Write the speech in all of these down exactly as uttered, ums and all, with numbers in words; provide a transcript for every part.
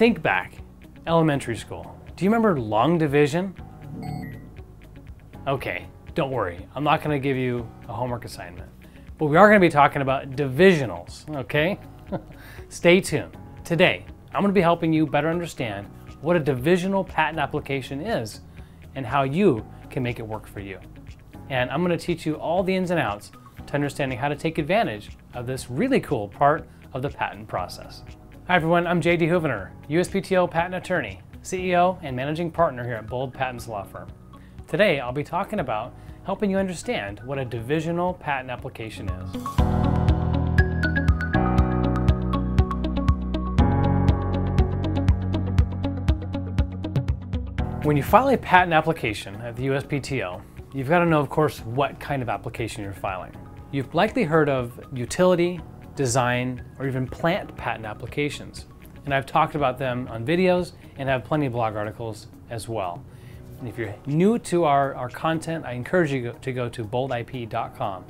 Think back, elementary school. Do you remember long division? Okay, don't worry, I'm not gonna give you a homework assignment, but we are gonna be talking about divisionals, okay? Stay tuned. Today, I'm gonna be helping you better understand what a divisional patent application is and how you can make it work for you. And I'm gonna teach you all the ins and outs to understanding how to take advantage of this really cool part of the patent process. Hi everyone, I'm J D Houvener, U S P T O patent attorney, C E O and managing partner here at Bold Patents Law Firm. Today, I'll be talking about helping you understand what a divisional patent application is. When you file a patent application at the U S P T O, you've got to know, of course, what kind of application you're filing. You've likely heard of utility, design, or even plant patent applications, and I've talked about them on videos and have plenty of blog articles as well. And if you're new to our, our content, I encourage you to go to bold I P dot com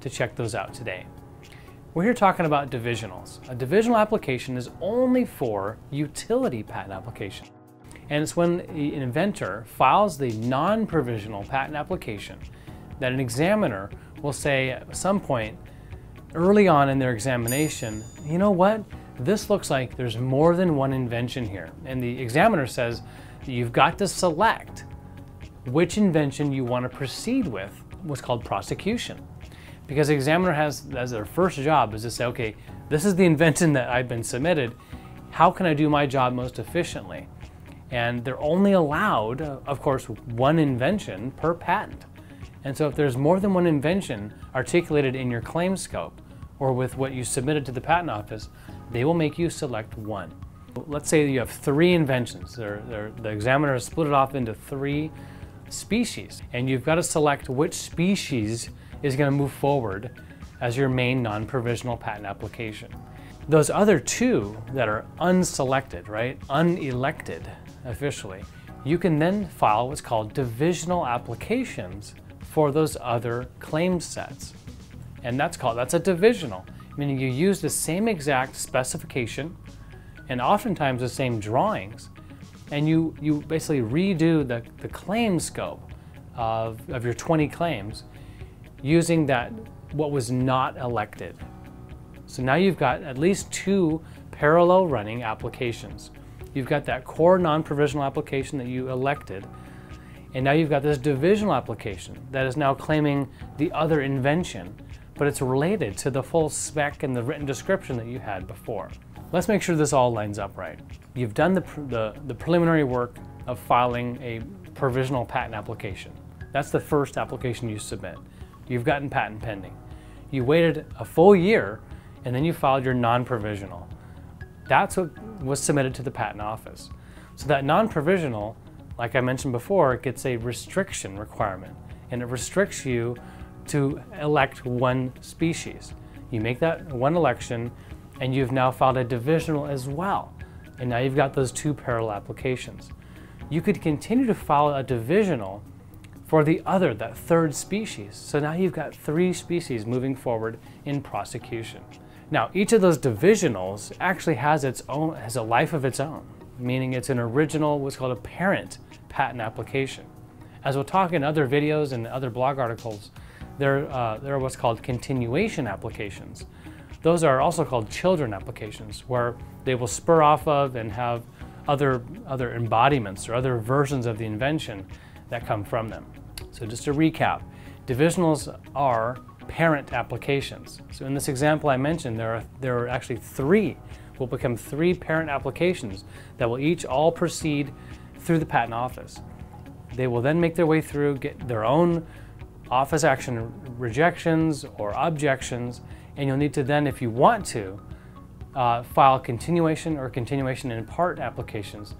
to check those out today. We're here talking about divisionals. A divisional application is only for utility patent application. And it's when the inventor files the non-provisional patent application that an examiner will say at some point early on in their examination, you know what, this looks like there's more than one invention here. And the examiner says, you've got to select which invention you want to proceed with, what's called prosecution. Because the examiner has as their first job is to say, okay, this is the invention that I've been submitted. How can I do my job most efficiently? And they're only allowed, of course, one invention per patent. And so if there's more than one invention articulated in your claim scope or with what you submitted to the patent office, they will make you select one. Let's say you have three inventions. They're, they're, the examiner has split it off into three species, and you've got to select which species is going to move forward as your main non-provisional patent application. Those other two that are unselected, right, unelected officially, you can then file what's called divisional applications for those other claim sets. And that's called, that's a divisional, meaning you use the same exact specification and oftentimes the same drawings, and you, you basically redo the, the claim scope of, of your twenty claims using that what was not elected. So now you've got at least two parallel running applications. You've got that core non-provisional application that you elected, and now you've got this divisional application that is now claiming the other invention, but it's related to the full spec and the written description that you had before. Let's make sure this all lines up right. You've done the, the, the preliminary work of filing a provisional patent application. That's the first application you submit. You've gotten patent pending. You waited a full year and then you filed your non-provisional. That's what was submitted to the patent office. So that non-provisional, like I mentioned before, gets a restriction requirement, and it restricts you to elect one species. You make that one election, and you've now filed a divisional as well. And now you've got those two parallel applications. You could continue to file a divisional for the other, that third species. So now you've got three species moving forward in prosecution. Now, each of those divisionals actually has its own, has a life of its own, meaning it's an original, what's called a parent patent application. As we'll talk in other videos and other blog articles, there, uh, there are what's called continuation applications. Those are also called children applications, where they will spur off of and have other, other embodiments or other versions of the invention that come from them. So just to recap, divisionals are parent applications. So in this example I mentioned, there are, there are actually three, will become three parent applications that will each all proceed through the patent office. They will then make their way through, get their own office action rejections or objections, and you'll need to then, if you want to, uh, file continuation or continuation in part applications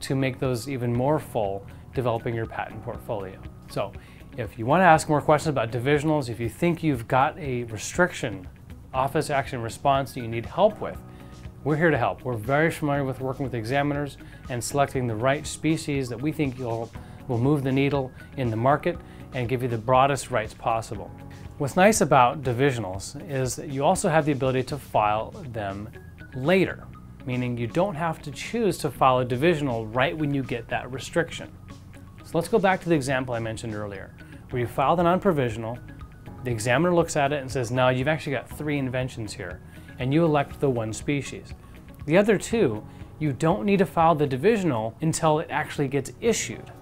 to make those even more full, developing your patent portfolio. So if you want to ask more questions about divisionals, if you think you've got a restriction, office action response that you need help with, we're here to help. We're very familiar with working with examiners and selecting the right species that we think you'll, will move the needle in the market and give you the broadest rights possible. What's nice about divisionals is that you also have the ability to file them later, meaning you don't have to choose to file a divisional right when you get that restriction. So let's go back to the example I mentioned earlier, where you file the non-provisional, the examiner looks at it and says, no, you've actually got three inventions here, and you elect the one species. The other two, you don't need to file the divisional until it actually gets issued,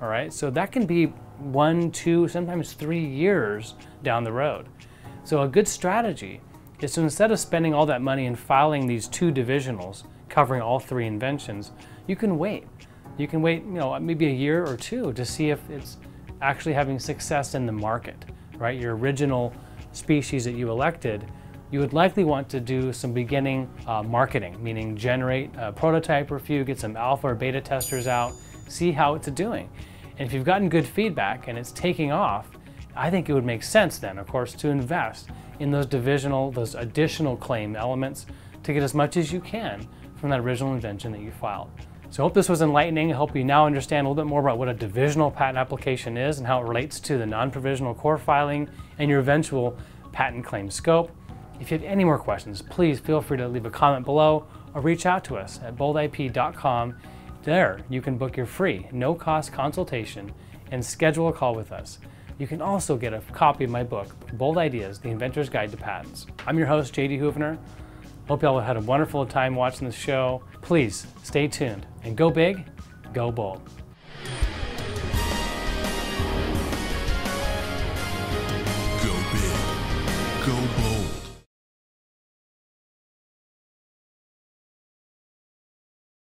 all right? So that can be one, two, sometimes three years down the road. So a good strategy is to, instead of spending all that money and filing these two divisionals covering all three inventions, you can wait. You can wait, you know, maybe a year or two to see if it's actually having success in the market, right? Your original species that you elected, you would likely want to do some beginning uh, marketing, meaning generate a prototype review, get some alpha or beta testers out, see how it's doing. And if you've gotten good feedback and it's taking off, I think it would make sense then, of course, to invest in those divisional, those additional claim elements to get as much as you can from that original invention that you filed. So I hope this was enlightening. I hope you now understand a little bit more about what a divisional patent application is and how it relates to the non-provisional core filing and your eventual patent claim scope. If you have any more questions, please feel free to leave a comment below or reach out to us at bold I P dot com. There, you can book your free, no-cost consultation and schedule a call with us. You can also get a copy of my book, Bold Ideas, The Inventor's Guide to Patents. I'm your host, J D Houvener. Hope y'all had a wonderful time watching this show. Please stay tuned and go big, go bold.